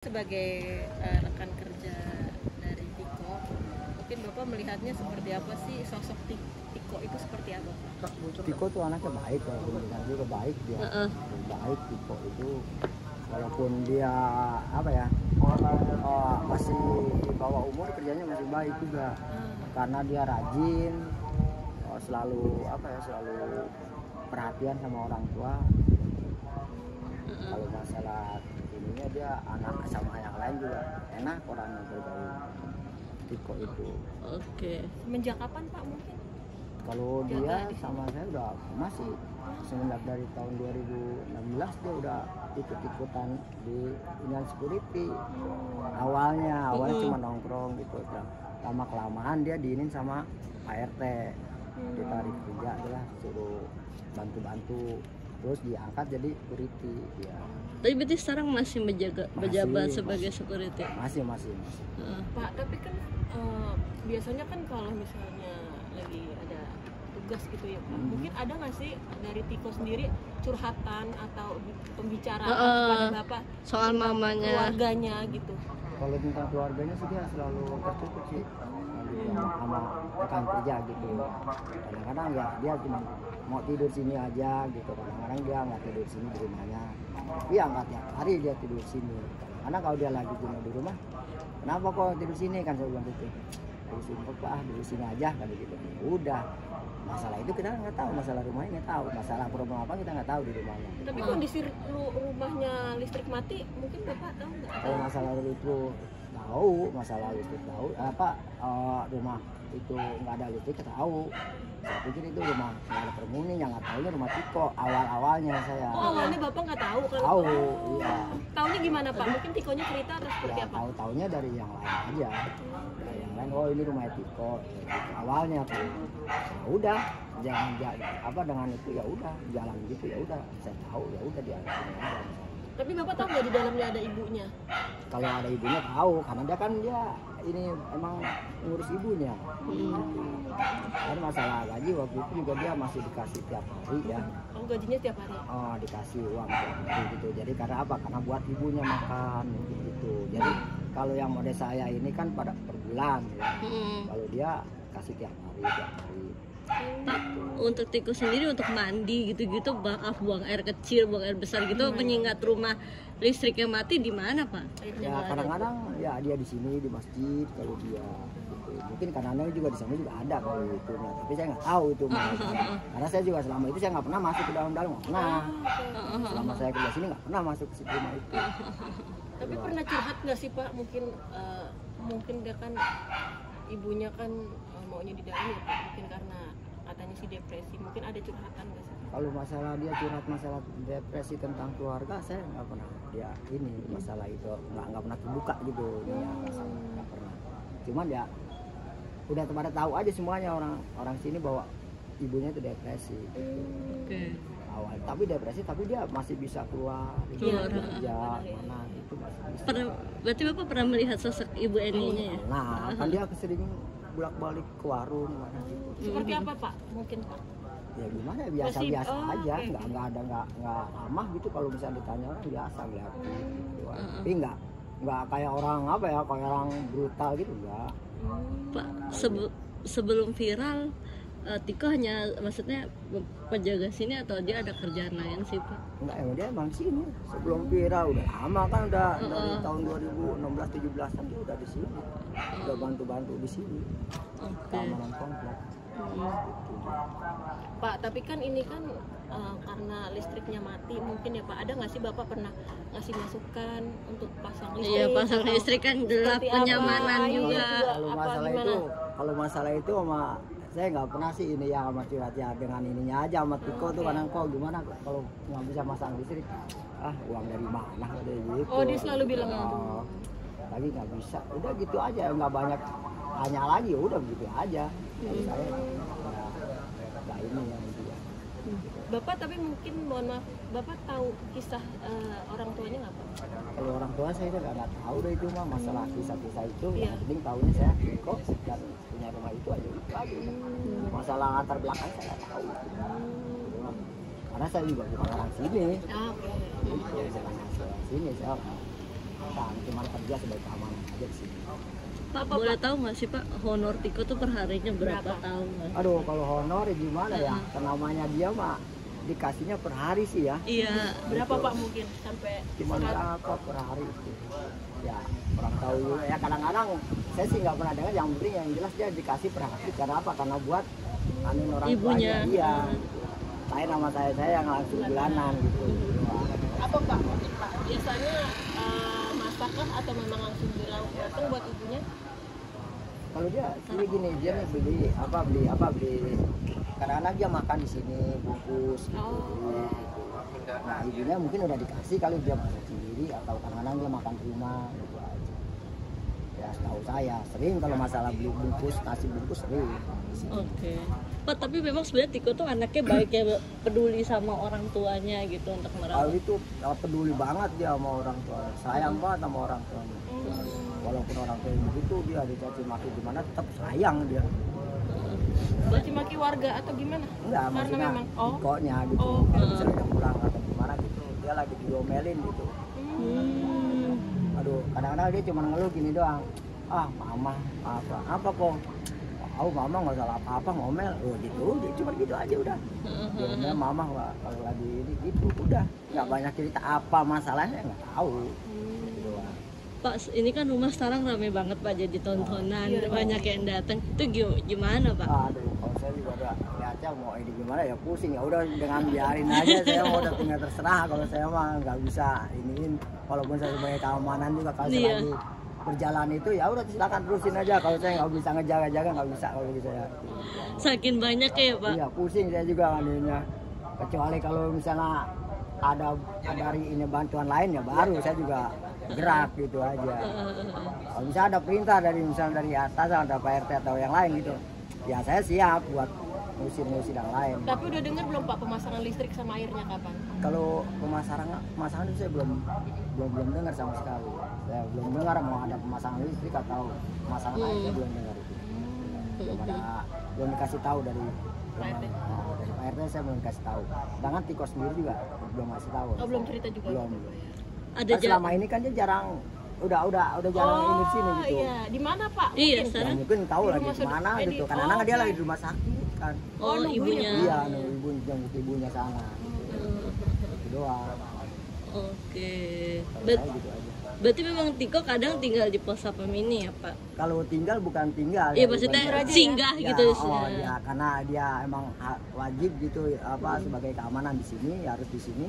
Sebagai rekan kerja dari Tiko, mungkin Bapak melihatnya seperti apa sih, sosok Tiko itu seperti apa? Tiko tuh anaknya baik, juga baik dia, baik Tiko itu, walaupun dia apa ya, masih di bawah umur kerjanya masih baik juga, karena dia rajin, selalu apa ya, selalu perhatian sama orang tua. Kalau masalah ininya dia anak sama yang lain juga enak orangnya bergaul Tiko itu. Oke. Semenjak kapan Pak mungkin? Kalau dia sama saya udah masih semenjak dari tahun 2016 dia udah ikut-ikutan di Inland Security. Awalnya cuma nongkrong gitu. Lama kelamaan dia diinin sama ART. Ditarik kerja adalah suruh bantu-bantu. Terus diangkat jadi security dia. Tapi berarti sekarang masih menjabat sebagai security? Masih. Pak, tapi kan biasanya kan kalau misalnya lagi ada tugas gitu ya Pak, mungkin ada nggak sih dari Tiko sendiri curhatan atau pembicaraan kepada Bapak soal mamanya, keluarganya gitu? Kalau tentang keluarganya sih dia selalu tertutup sih sama rekan kerja gitu. Kadang-kadang ya dia cuma mau tidur sini aja gitu, kadang-kadang dia nggak tidur sini di rumahnya, iya nggak tiap hari dia tidur sini. Karena kalau dia lagi tidur di rumah, kenapa kok tidur sini, kan saya bilang gitu, tidur sini Pak, tidur sini aja kan gitu. Udah, masalah itu kita nggak tahu, masalah rumahnya nggak tahu, masalah problem apa kita nggak tahu di rumahnya. Tapi kondisi rumahnya listrik mati, mungkin Bapak tahu nggak? Kalau masalah itu tahu, masalah listrik tahu, apa rumah itu nggak ada listrik tahu. Saya pikir itu rumah nggak ada penghuni, yang nggak tahunya rumah Tiko awalnya saya. Awalnya Bapak nggak tahu kalau iya. Tahunya gimana Pak? Mungkin Tikonya cerita atau seperti apa? Tahunya dari yang lain aja. Dari yang lain, oh ini rumah Tiko. Awalnya tuh, ya udah, jangan apa dengan itu, ya udah jalan gitu, ya udah. Saya tahu, ya udah dia. Tapi Bapak tahu nggak di dalamnya ada ibunya? Kalau ada ibunya tahu, karena dia kan ini emang ngurus ibunya. Karena masalah gaji waktu itu juga dia masih dikasih tiap hari ya. Oh gajinya tiap hari? Oh dikasih uang tiap hari gitu. Jadi karena apa? Karena buat ibunya makan gitu. Jadi kalau yang model saya ini kan pada per bulan ya. Kalau dia kasih tiap hari. Pak, untuk Tiko sendiri untuk mandi gitu-gitu, buang air kecil, buang air besar gitu, penyingat rumah listriknya mati di mana Pak? Ya kadang-kadang ya dia di sini di masjid kalau dia gitu. Mungkin kadang-kadang juga di sana juga ada kalau itu, tapi saya nggak tahu itu. Karena saya juga selama itu saya nggak pernah masuk ke dalam-dalam, nggak pernah. Selama saya kerja sini nggak pernah masuk ke situ rumah itu. Tapi pernah curhat nggak sih Pak? Mungkin dia kan ibunya kan maunya di dalam ya Pak, mungkin karena katanya sih depresi, mungkin ada curhatan nggak sih? Kalau masalah dia curhat masalah depresi tentang keluarga, saya nggak pernah dia ini masalah itu nggak pernah terbuka gitu, nggak pernah. Cuman ya udah pada tahu aja semuanya orang sini bahwa ibunya itu depresi. Gitu. Awal tapi depresi tapi dia masih bisa keluar mana itu masih bisa. Berarti Bapak pernah melihat sosok ibu Eninya ya? Nah, kan dia sering bolak-balik ke warung mana gitu. Seperti apa Pak? Mungkin Pak? Ya gimana ya, biasa-biasa aja, nggak ramah gitu. Kalau bisa ditanya orang biasa lihat. Tapi nggak kayak orang apa ya, kayak orang brutal gitu nggak. Pak, sebelum viral Tiko hanya maksudnya penjaga sini atau dia ada kerjaan lain sih Pak? Enggak, emang dia emang sini. Sebelum viral udah lama kan, udah dari tahun 2016-17an dia udah di sini. Udah bantu-bantu di sini. Keamanan komplek. Pak, tapi kan ini kan karena listriknya mati mungkin ya Pak, ada nggak sih Bapak pernah ngasih masukan untuk pasang listrik? Iya, pasang listrik kan gelap kenyamanan juga. Kalau masalah itu sama saya nggak pernah sih ini ya sama curhat dengan ininya aja sama Tiko tuh, kadang kok gimana kalau nggak bisa masang listrik, uang dari mana udah gitu. Oh dia selalu bilang lagi nggak bisa, udah gitu aja, nggak banyak tanya lagi, udah begitu aja. Saya nggak ini ya gitu ya. Bapak tapi mungkin mohon maaf, Bapak tahu kisah orang tuanya nggak Pak? Kalau orang tua saya nggak tahu deh itu mah masalah kisah-kisah itu. Yang penting tahunya saya Tiko dan punya rumah itu aja lagi. Masalah latar belakang saya nggak tahu. Karena saya juga bukan orang sini. Jadi saya nggak sini saya. bukan, cuma kerja sebagai keamanan aja di sini. Pak, boleh tahu nggak sih Pak, honor Tiko tuh perharinya berapa tahun? Aduh, kalau honor ya gimana ya, namanya dia mah dikasihnya per hari sih ya. Iya, berapa Pak mungkin sampai kisaran? Berapa per hari itu? Ya, kurang tahu ya, kadang-kadang saya sih nggak pernah dengar, yang penting yang jelas dia dikasih per hari. Karena apa? Karena buat anin orang ibunya. Iya, saya nama saya yang langsung bulanan gitu. Apa Pak, biasanya masakan atau memang langsung dilangsung buat ibunya? Kalau dia ini gini, dia nih beli karena dia makan di sini bungkus gitu. Nah, ibunya mungkin udah dikasih kali, dia masak sendiri atau kadang-kadang dia makan di rumah gitu aja. Ya tahu saya sering kalau masalah beli bungkus, kasih bungkus sering. Oke. Pak, tapi memang sebenarnya Tiko tuh anaknya baik ya, peduli sama orang tuanya gitu untuk merawat. Kalau itu peduli banget dia sama orang tua, sayang banget sama orang tuanya. Walaupun orang tua begitu dia dicaci maki gimana, tetap sayang dia. Dicaci maki warga atau gimana? Enggak, karena memang Tikonya gitu. Misalnya pulang atau gimana gitu, dia lagi diomelin gitu. Aduh, kadang-kadang dia cuma ngeluh gini doang. Ah, mama, apa kok? Tahu mama nggak salah apa-apa, ngomel. Oh gitu, dia cuma gitu aja udah. Dia mama kalau lagi ini gitu udah. Nggak banyak cerita apa masalahnya, nggak tahu. Pak, ini kan rumah sekarang rame banget Pak, jadi tontonan, banyak yang datang. Itu gimana Pak? Aduh, kalau saya juga udah ngaca mau ini gimana ya pusing. Ya udah dengan biarin aja, saya mau udah punya terserah. Kalau saya mah nggak bisa iniin, walaupun saya sebagai keamanan juga kalau lagi berjalan itu ya udah silakan terusin aja. Kalau saya nggak bisa ngejaga-jaga, nggak bisa kalau gitu ya. Saking banyak ya Pak? Iya, pusing saya juga ininya. Kecuali kalau misalnya ada dari ini bantuan lain ya baru saya juga gerak gitu aja. Kalau misalnya ada perintah dari atas, ada Pak RT atau yang lain gitu, ya saya siap buat ngusir-ngusir yang lain. Tapi udah dengar belum Pak pemasangan listrik sama airnya kapan? Kalau pemasangan itu saya belum dengar sama sekali. Saya belum dengar mau ada pemasangan listrik atau pemasangan airnya, belum dengar itu. Belum dikasih tahu dari Pak RT, saya belum kasih tahu. Sedangkan Tiko sendiri juga belum kasih tahu. Oh, belum cerita juga. Belum. Ada selama ini kan dia jarang, udah jarang ini sini gitu. Iya, di mana Pak? Iya, sekarang mungkin tahu lagi di mana gitu. Karena anak dia lagi di rumah sakit kan. Oh, ibunya. Iya, ibunya sana. Itu doang. Oke. Berarti memang Tiko kadang tinggal di pos Satpam ini ya Pak? Kalau tinggal bukan tinggal. Iya, maksudnya singgah gitu. Oh ya, karena dia emang wajib gitu sebagai keamanan di sini, ya harus di sini.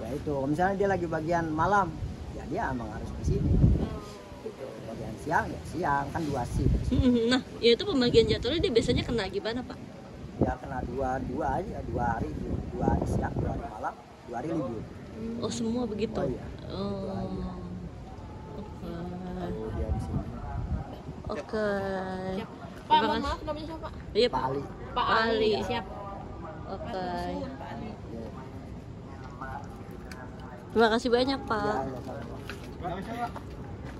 Ya itu, misalnya dia lagi bagian malam, ya dia emang harus di sini. Bagian siang ya siang, kan dua shift. Nah, ya itu pembagian jadwalnya dia biasanya kena gimana Pak? Ya kena dua aja, dua hari siang, 2 hari malam, 2 hari libur. Oh semua begitu? Oh iya. Oke. Pak, mohon maaf namanya siapa? Iya, Pak Ali. Pak Ali. Siap. Oke. Terima kasih banyak, Pak.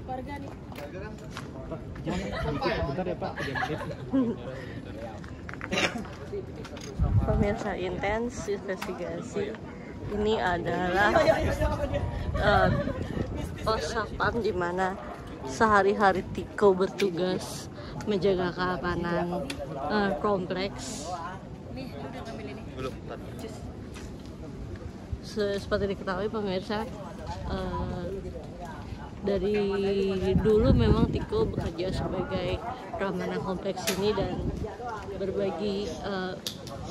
Warga nih. Bentar ya, Pak. Pemirsa Intens Investigasi. Ini adalah pos Satpam di mana sehari-hari Tiko bertugas menjaga keamanan kompleks. Seperti diketahui pemirsa, dari dulu memang Tiko bekerja sebagai keamanan kompleks ini dan berbagi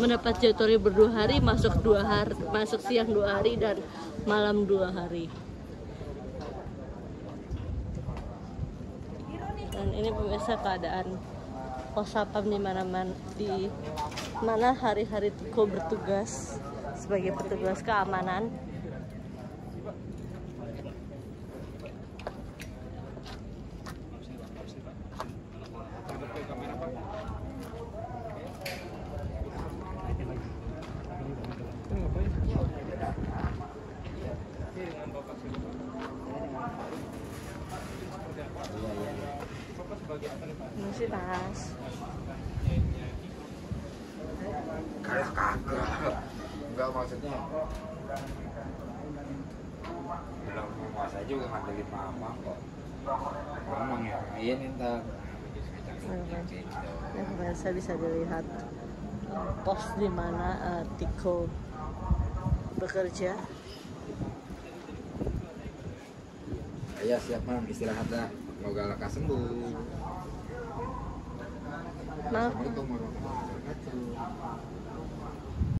mendapat jadwalnya ber 2 hari, masuk siang 2 hari dan malam 2 hari. Dan ini pemirsa keadaan pos Satpam di mana hari-hari Tiko bertugas sebagai petugas keamanan. Enggak, maksudnya puasa juga ngandelin mamang kok. Mamang ya, iya ntar. Yang biasa bisa dilihat pos di mana Tiko bekerja. Iya siap mam, istirahatlah. Semoga lekas sembuh. Maaf. Assalamualaikum warahmatullahi wabarakatuh.